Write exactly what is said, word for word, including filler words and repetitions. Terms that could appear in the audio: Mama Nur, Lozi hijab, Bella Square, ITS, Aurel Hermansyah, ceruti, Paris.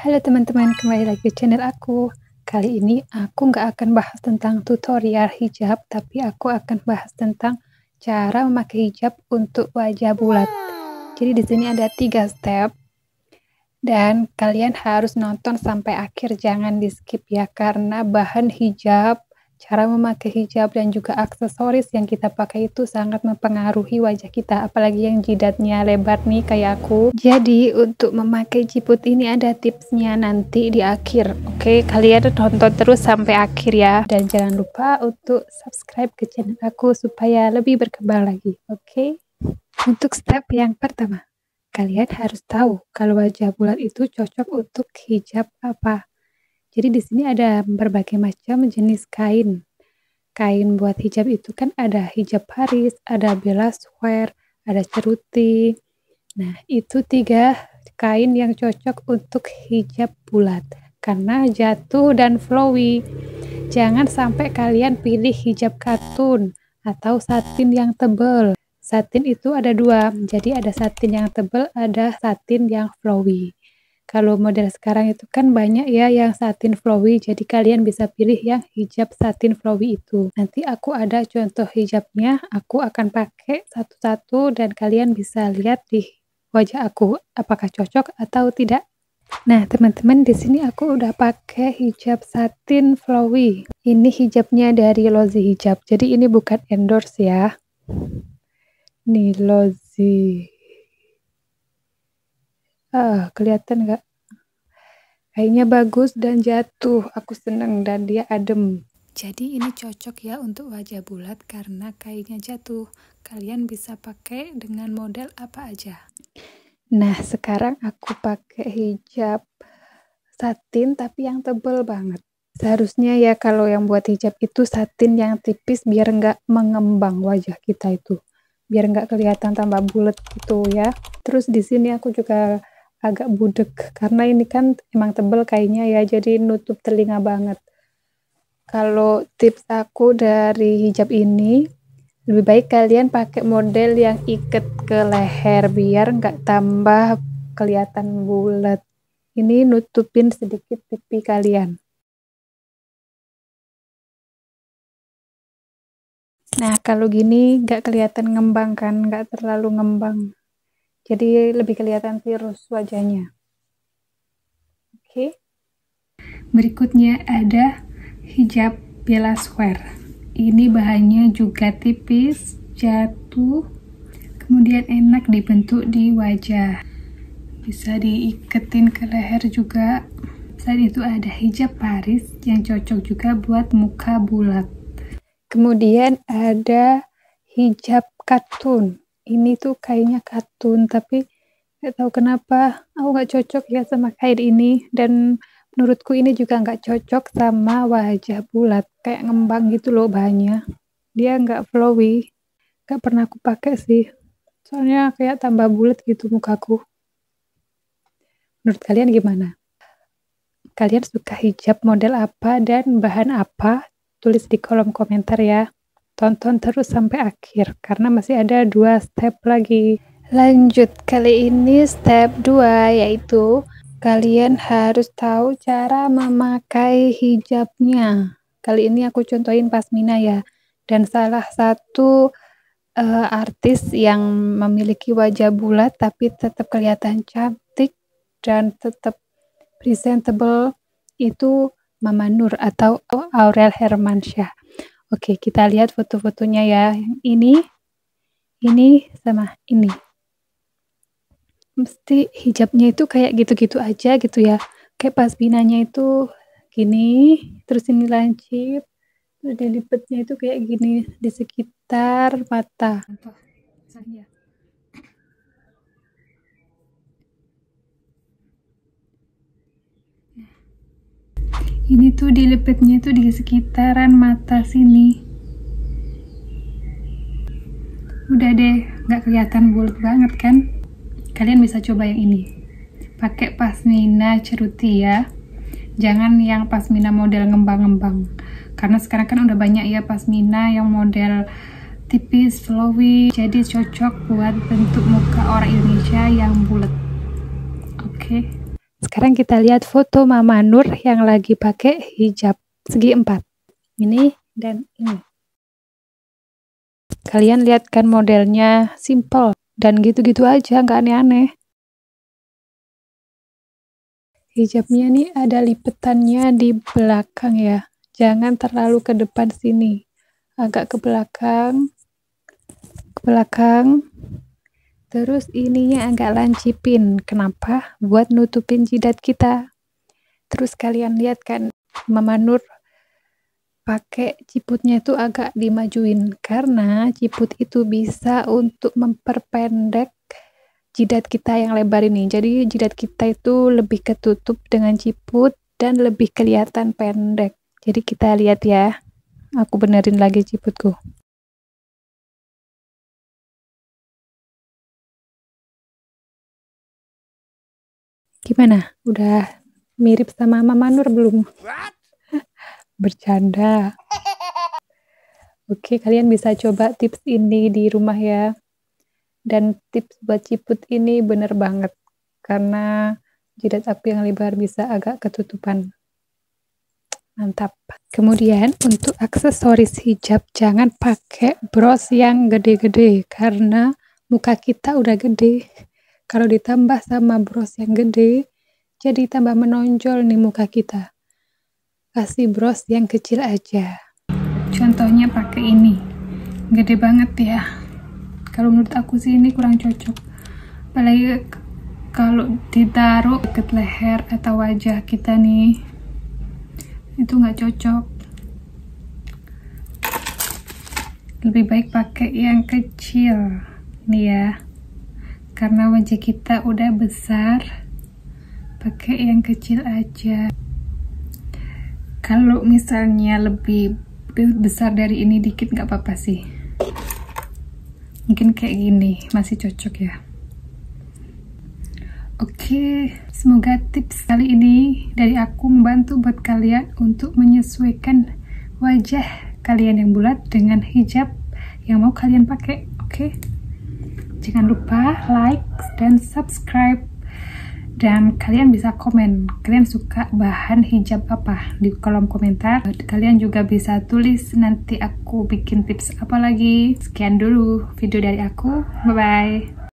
Halo teman-teman, kembali lagi di channel aku. Kali ini aku nggak akan bahas tentang tutorial hijab, tapi aku akan bahas tentang cara memakai hijab untuk wajah bulat. Jadi di sini ada tiga step dan kalian harus nonton sampai akhir, jangan di skip ya, karena bahan hijab, cara memakai hijab dan juga aksesoris yang kita pakai itu sangat mempengaruhi wajah kita, apalagi yang jidatnya lebar nih kayak aku. Jadi untuk memakai jiput ini ada tipsnya nanti di akhir. Oke, kalian tonton terus sampai akhir ya, dan jangan lupa untuk subscribe ke channel aku supaya lebih berkembang lagi. Oke, untuk step yang pertama, kalian harus tahu kalau wajah bulat itu cocok untuk hijab apa. Jadi di sini ada berbagai macam jenis kain. Kain buat hijab itu kan ada hijab Paris, ada Bella Square, ada ceruti. Nah, itu tiga kain yang cocok untuk hijab bulat karena jatuh dan flowy. Jangan sampai kalian pilih hijab katun atau satin yang tebal. Satin itu ada dua, jadi ada satin yang tebal, ada satin yang flowy. Kalau model sekarang itu kan banyak ya yang satin flowy, jadi kalian bisa pilih yang hijab satin flowy itu. Nanti aku ada contoh hijabnya, aku akan pakai satu-satu dan kalian bisa lihat di wajah aku apakah cocok atau tidak. Nah teman-teman, di sini aku udah pakai hijab satin flowy. Ini hijabnya dari Lozi Hijab, jadi ini bukan endorse ya. Nih Lozi. Ah, kelihatan nggak? Kayaknya bagus dan jatuh, aku seneng dan dia adem. Jadi ini cocok ya untuk wajah bulat karena kainnya jatuh. Kalian bisa pakai dengan model apa aja. Nah sekarang aku pakai hijab satin tapi yang tebel banget. Seharusnya ya kalau yang buat hijab itu satin yang tipis biar nggak mengembang wajah kita itu, biar nggak kelihatan tambah bulat gitu ya. Terus di sini aku juga agak budek karena ini kan emang tebel kayaknya ya, jadi nutup telinga banget. Kalau tips aku dari hijab ini, lebih baik kalian pakai model yang ikat ke leher biar nggak tambah kelihatan bulat. Ini nutupin sedikit pipi kalian. Nah kalau gini nggak kelihatan ngembang kan, nggak terlalu ngembang, jadi lebih kelihatan tirus wajahnya. Oke. Okay. Berikutnya ada hijab Bella Square. Ini bahannya juga tipis, jatuh, kemudian enak dibentuk di wajah. Bisa diiketin ke leher juga. Selain itu ada hijab Paris yang cocok juga buat muka bulat. Kemudian ada hijab katun. Ini tuh kainnya katun, tapi gak tahu kenapa aku gak cocok ya sama kain ini, dan menurutku ini juga gak cocok sama wajah bulat, kayak ngembang gitu loh bahannya, dia gak flowy, gak pernah aku pakai sih, soalnya kayak tambah bulat gitu mukaku. Menurut kalian gimana? Kalian suka hijab model apa dan bahan apa? Tulis di kolom komentar ya. Tonton terus sampai akhir karena masih ada dua step lagi. Lanjut, kali ini step dua, yaitu kalian harus tahu cara memakai hijabnya. Kali ini aku contohin pasmina ya, dan salah satu uh, artis yang memiliki wajah bulat tapi tetap kelihatan cantik dan tetap presentable itu Mama Nur atau Aurel Hermansyah. Oke, kita lihat foto-fotonya ya. Yang ini, ini, sama ini. Mesti hijabnya itu kayak gitu-gitu aja gitu ya. Kayak pasminanya itu gini, terus ini lancip, terus dilipetnya itu kayak gini di sekitar mata. Ini tuh dilipetnya tuh di sekitaran mata sini. Udah deh, nggak kelihatan bulat banget kan? Kalian bisa coba yang ini. Pakai pasmina ceruti ya. Jangan yang pasmina model ngembang-ngembang. Karena sekarang kan udah banyak ya pasmina yang model tipis, flowy. Jadi cocok buat bentuk muka orang Indonesia yang bulat. Oke. Okay. Sekarang kita lihat foto Mama Nur yang lagi pakai hijab segi empat. Ini dan ini. Kalian lihat kan modelnya simple dan gitu-gitu aja, nggak aneh-aneh. Hijabnya nih ada lipetannya di belakang ya. Jangan terlalu ke depan sini. Agak ke belakang. Ke belakang. Terus ininya agak lancipin. Kenapa? Buat nutupin jidat kita. Terus kalian lihat kan Mama Nur pakai ciputnya itu agak dimajuin karena ciput itu bisa untuk memperpendek jidat kita yang lebar ini. Jadi jidat kita itu lebih ketutup dengan ciput dan lebih kelihatan pendek. Jadi kita lihat ya. Aku benerin lagi ciputku. Gimana? Udah mirip sama Mama Nur belum? Bercanda. Oke, kalian bisa coba tips ini di rumah ya. Dan tips buat ciput ini bener banget. Karena jidat aku yang lebar bisa agak ketutupan. Mantap. Kemudian untuk aksesoris hijab, jangan pakai bros yang gede-gede. Karena muka kita udah gede. Kalau ditambah sama bros yang gede, jadi tambah menonjol nih muka kita. Kasih bros yang kecil aja. Contohnya pakai ini. Gede banget ya. Kalau menurut aku sih ini kurang cocok. Apalagi kalau ditaruh deket leher atau wajah kita nih. Itu nggak cocok. Lebih baik pakai yang kecil. Nih ya. Karena wajah kita udah besar, pakai yang kecil aja. Kalau misalnya lebih besar dari ini dikit nggak apa-apa sih. Mungkin kayak gini masih cocok ya. Oke, semoga tips kali ini dari aku membantu buat kalian untuk menyesuaikan wajah kalian yang bulat dengan hijab yang mau kalian pakai. Oke. Jangan lupa like dan subscribe, dan kalian bisa komen kalian suka bahan hijab apa di kolom komentar. Kalian juga bisa tulis, nanti aku bikin tips apa lagi. Sekian dulu video dari aku, bye bye.